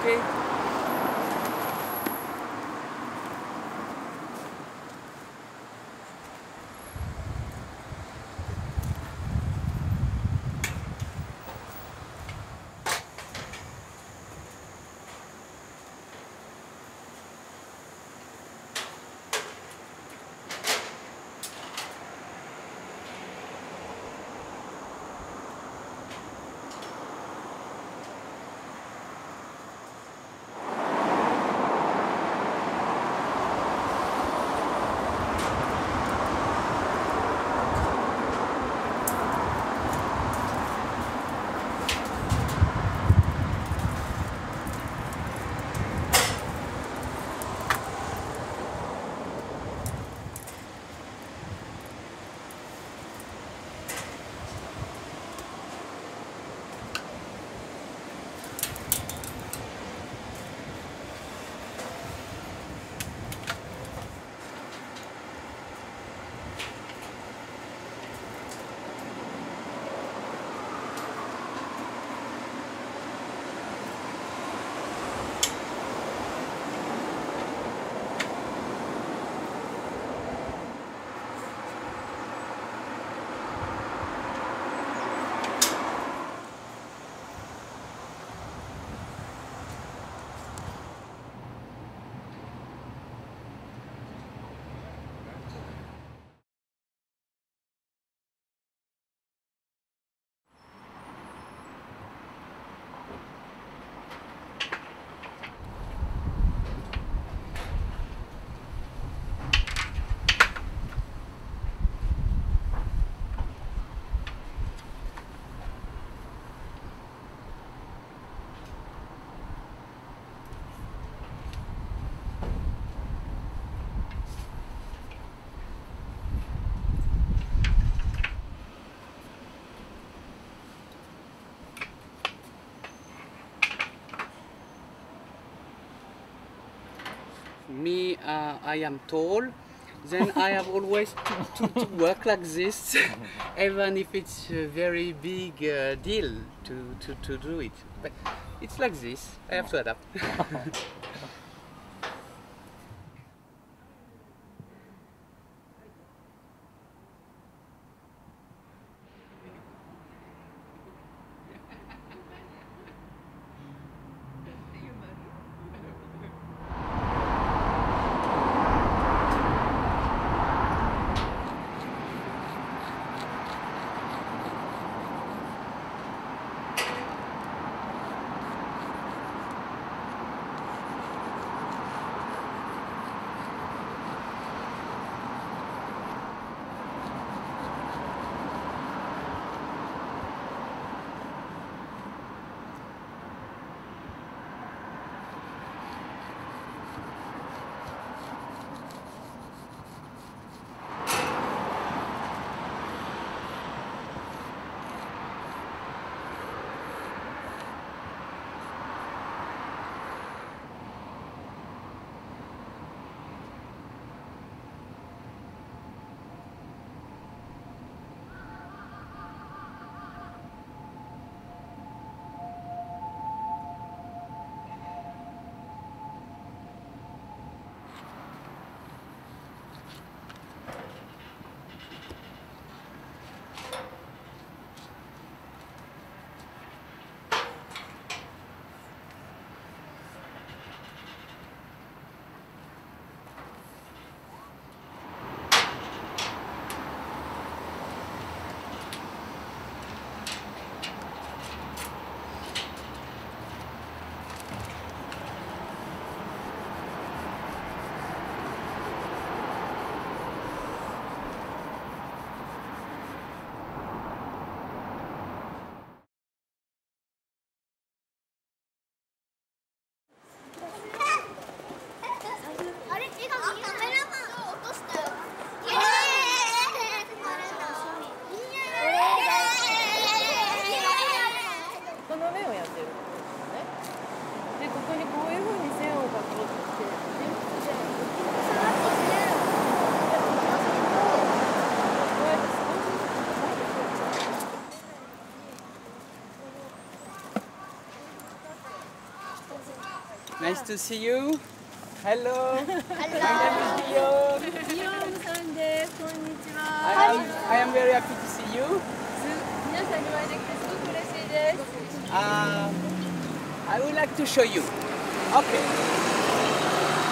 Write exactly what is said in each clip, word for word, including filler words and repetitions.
okay? Me, uh, I am tall, then I have always to, to, to work like this, even if it's a very big uh, deal to, to, to do it. But it's like this, I have to adapt. Nice to see you. Hello. Hello. My name is Rio. Rio-sanです。こんにちは。I am very happy to see you. 皆さんにお会いできてすごく嬉しいです。あ、I would like to show you. Okay.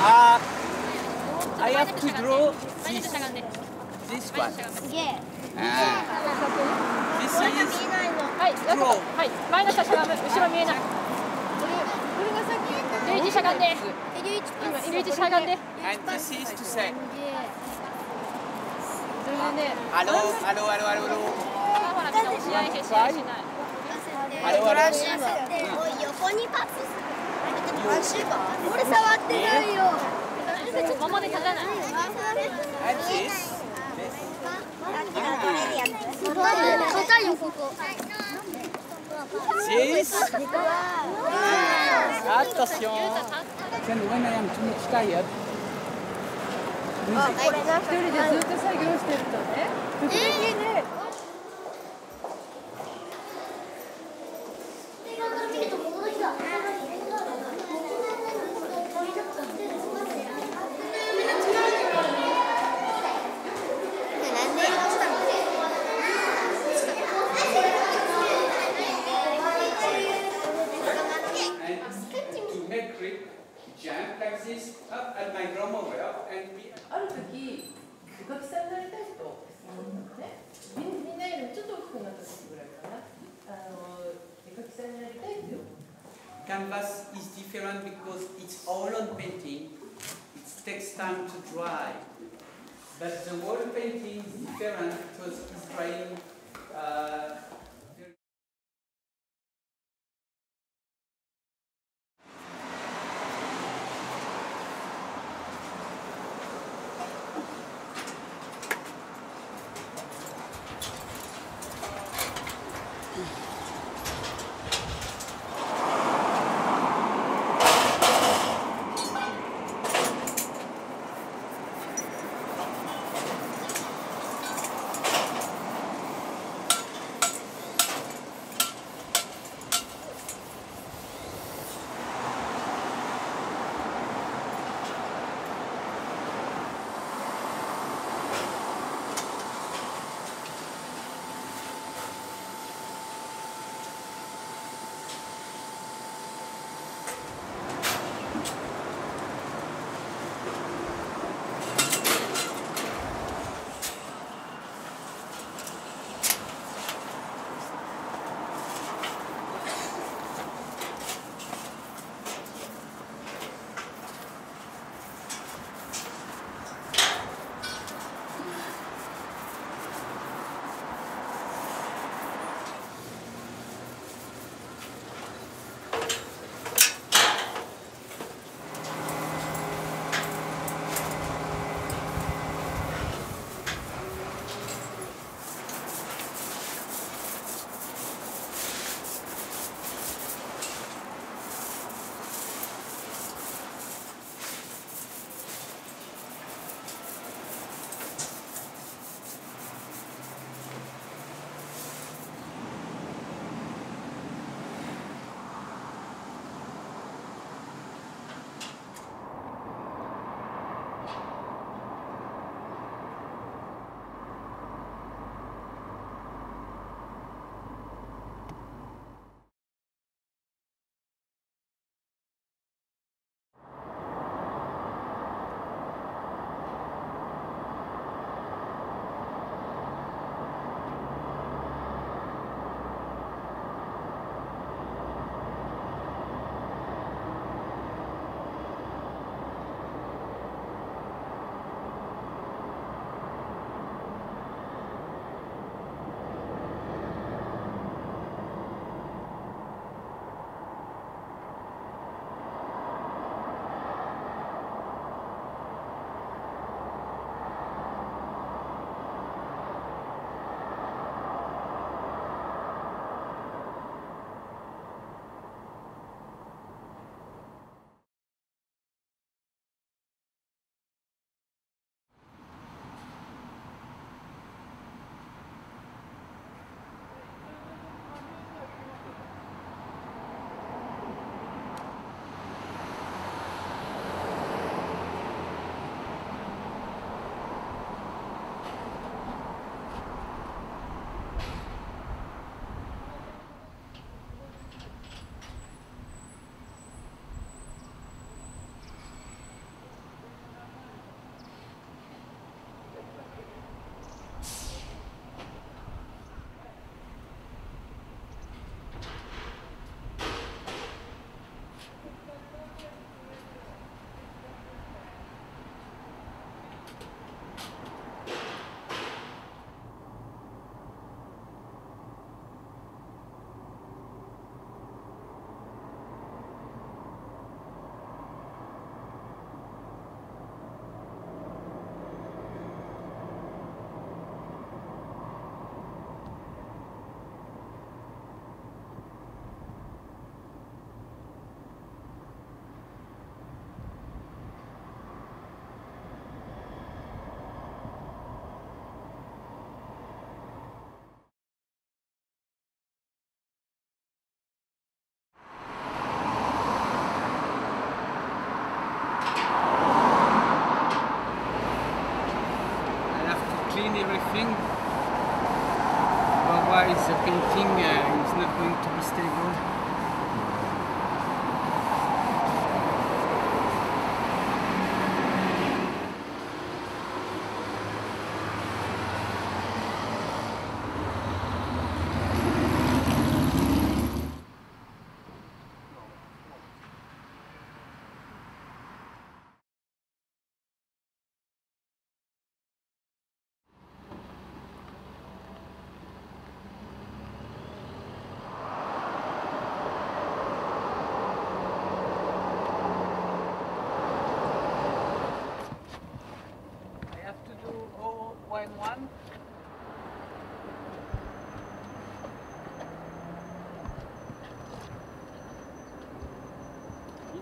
あ、I have to draw this this one. This is draw. はい。前の人しゃがむ。後ろ見えない。これが先。十一しゃがんで。And this is to say. Hello, hello, hello, hello. And this. This. Attention. And when I am too much tired, to make grip. Jump like this up at my grandma well and we are the key. Canvas is different because it's all on painting. It takes time to dry. But the wall painting is different because it's drying. Uh,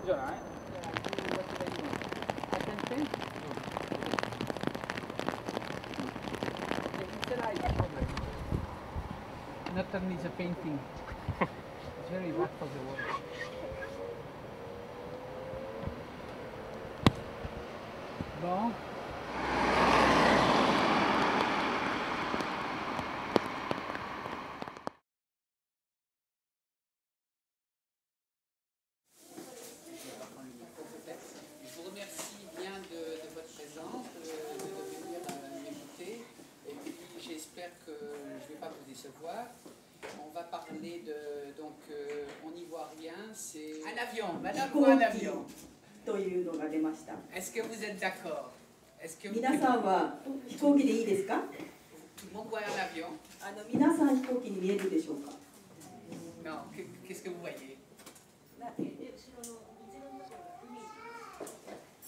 じゃない？Nathan is a painting. It's very bad for the world. Bon. On va parler de donc euh, on y voit rien, c'est un avion. Madame voit un avion. Est-ce que vous êtes d'accord? Est-ce que vous... Tout le monde voit un avion? Non, qu'est-ce que vous voyez?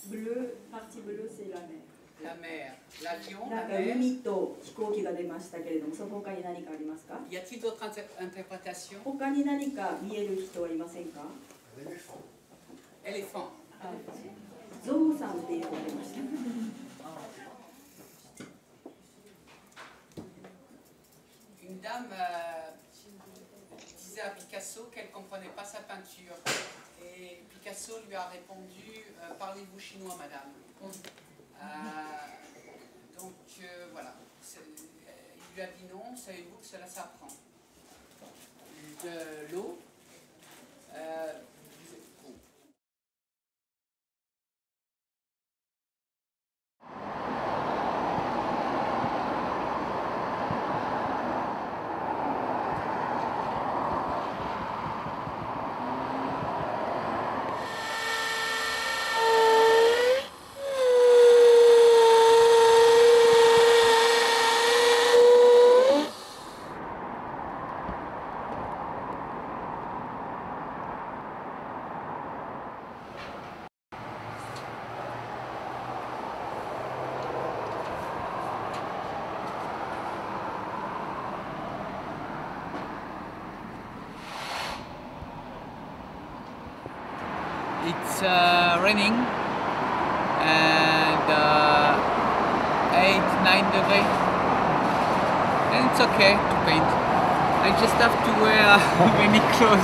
Bleu, partie bleue, c'est la mer. ラメー、ラジオン、ラメー。海と飛行機が出ましたけれども、その他に何かありますか？他に何か見える人はいませんか？エレファン。ゾウさんって言われました。Une dame disait à Picasso qu'elle ne comprenait pas sa peinture. Et Picasso lui a répondu, parlez-vous chinois, madame. Euh, donc euh, voilà, euh, il lui a dit non, savez-vous que cela s'apprend. De l'eau. Euh, It's uh, raining and uh, eight, nine degrees, and it's okay to paint. I just have to wear many clothes.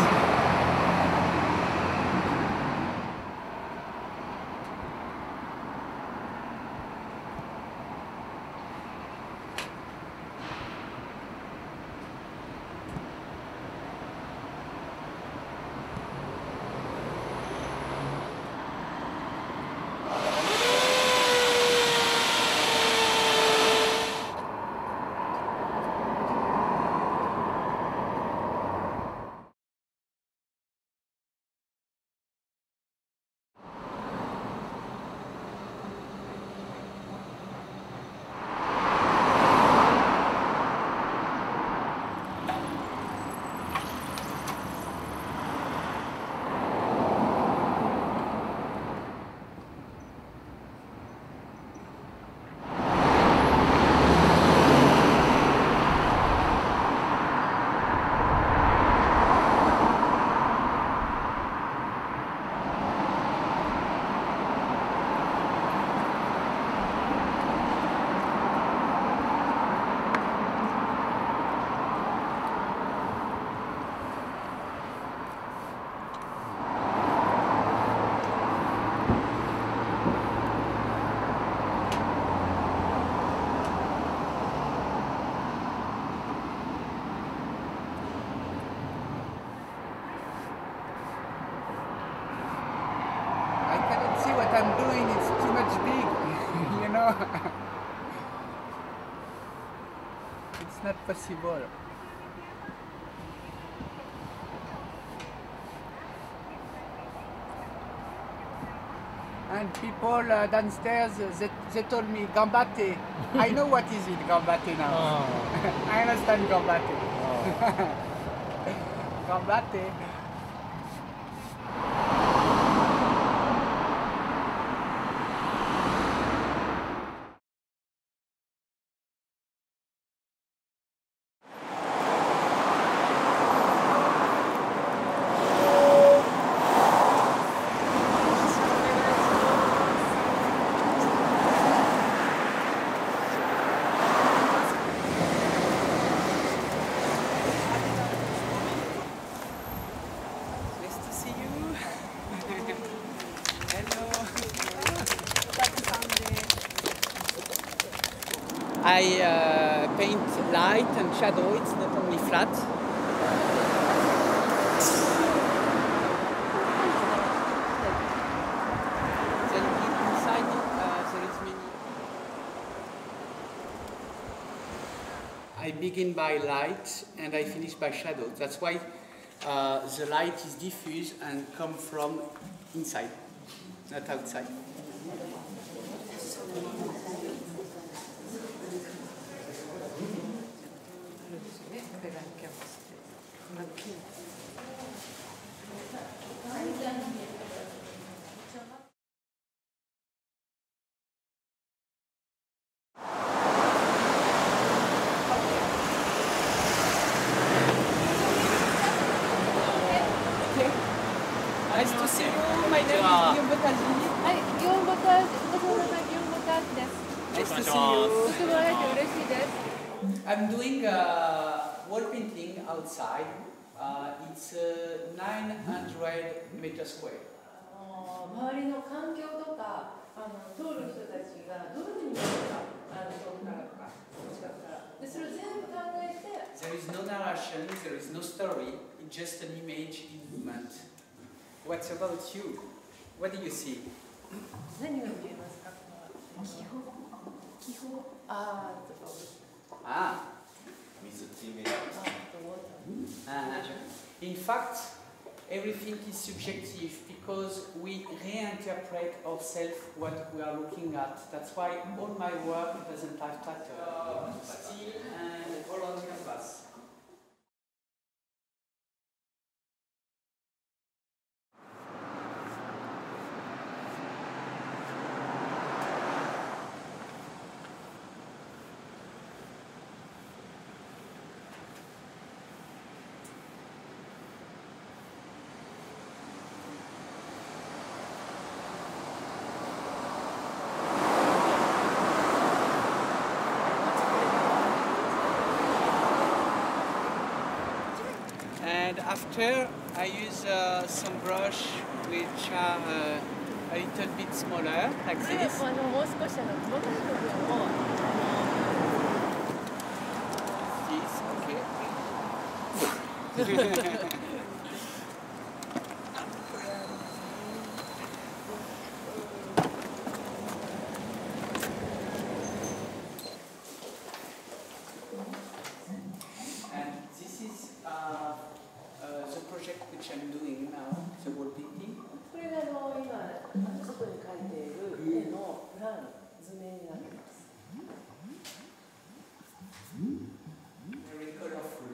I'm doing, it's too much big, you know. It's not possible. And people uh, downstairs, they, they told me gambate. I know what is it, gambate now. Oh. I understand gambate. Oh. Gambate. I uh, paint light and shadow, it's not only flat. Then inside uh, there is many. I begin by light and I finish by shadow. That's why uh, the light is diffuse and comes from inside, not outside. Nice to see you. My name is Guillaume Bocage. Hi, Guillaume Bocage. Nice to see you. I'm doing uh, wall painting outside. Uh, it's uh, nine hundred meters square. There is no narration, there is no story, it's just an image in movement. What's about you? What do you see? Ah. And in fact, everything is subjective because we reinterpret ourselves what we are looking at. That's why all my work doesn't have pattern. Still and all on canvas. And after, I use uh, some brush which are uh, a little bit smaller, like this. This, okay. I'm doing now, the wall painting. Very colorful.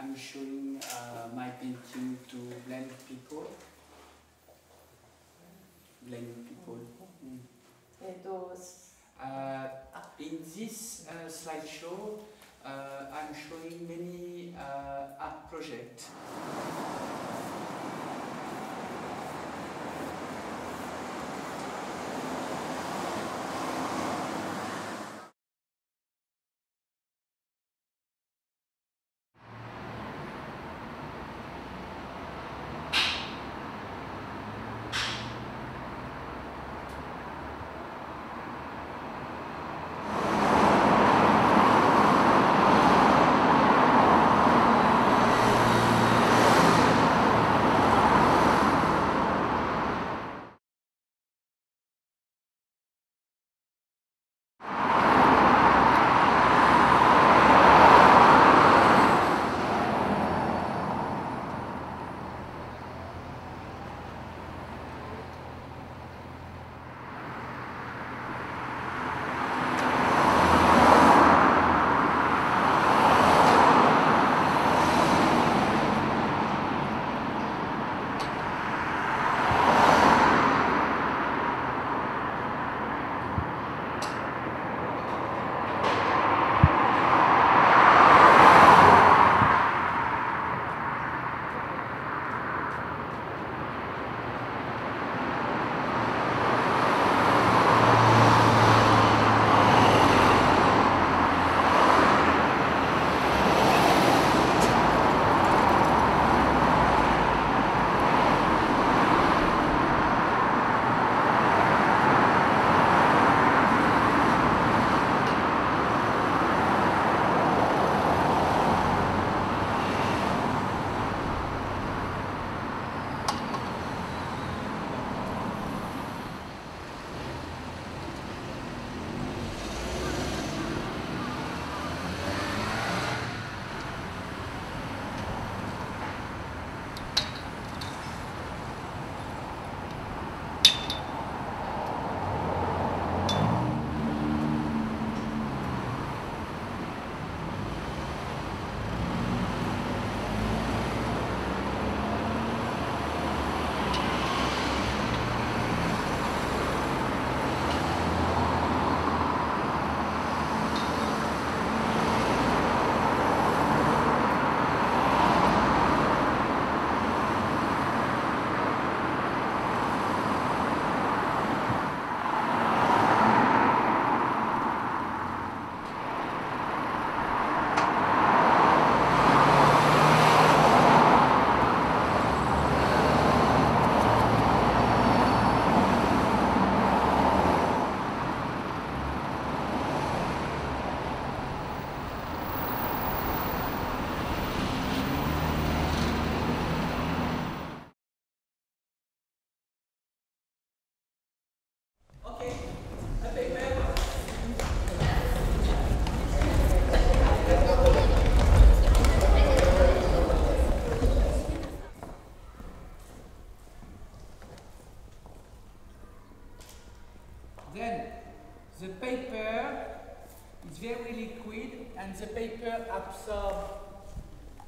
I'm showing uh, my painting to blind people. Blind people. Mm. Uh, in this uh, slideshow, uh, I'm showing many uh, art projects. Then the paper is very liquid and the paper absorbs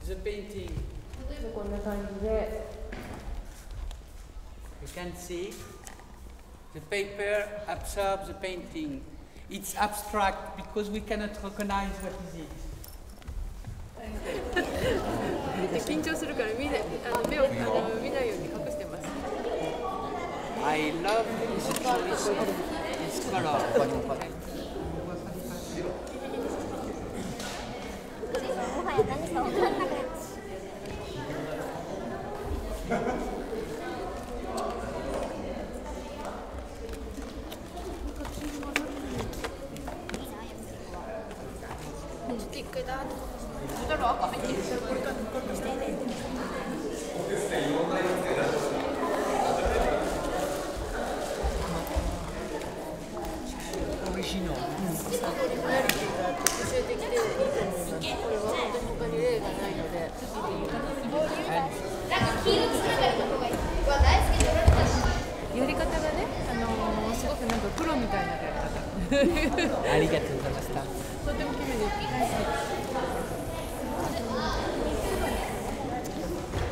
the painting. You can see the paper absorbs the painting. It's abstract because we cannot recognize what is it. 緊張するから見ない、あの目を、あの見ないように隠してます。I love this color.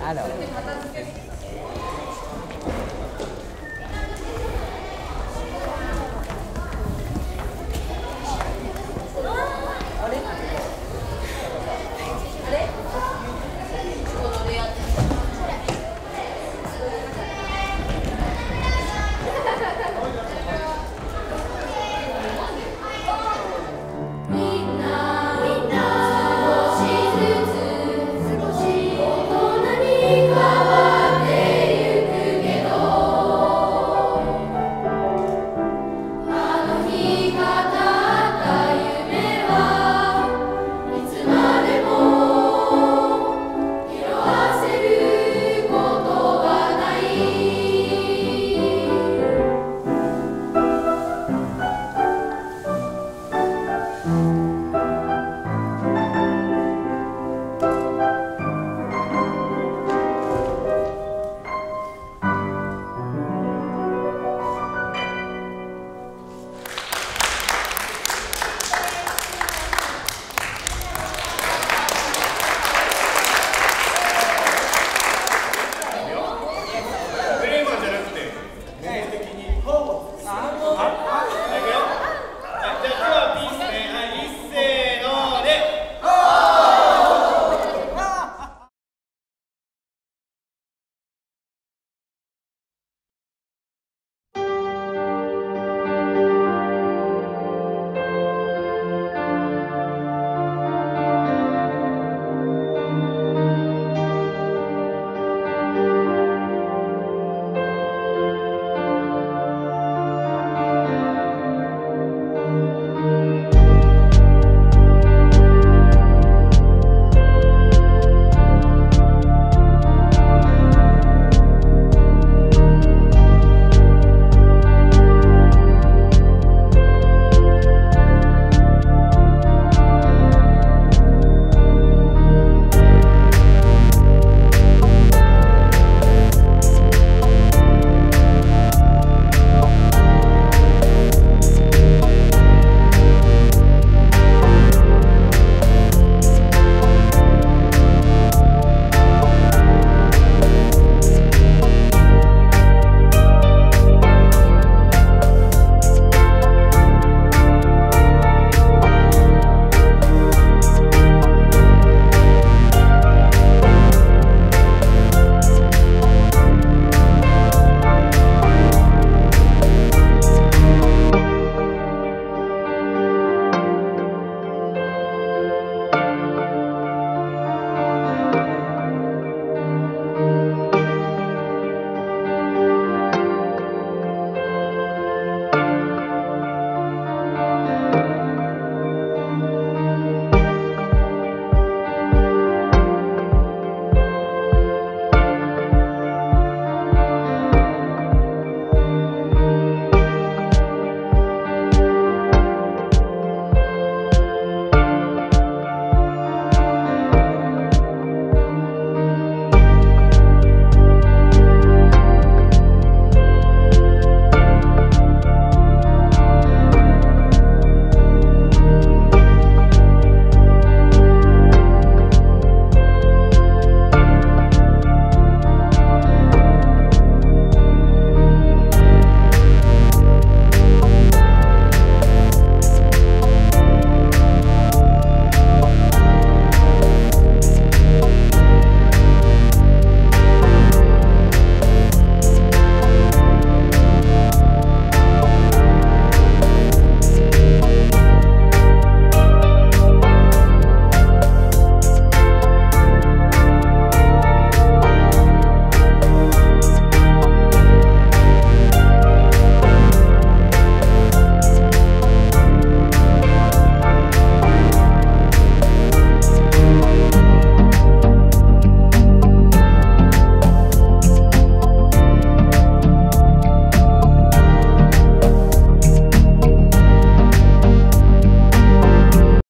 Alors.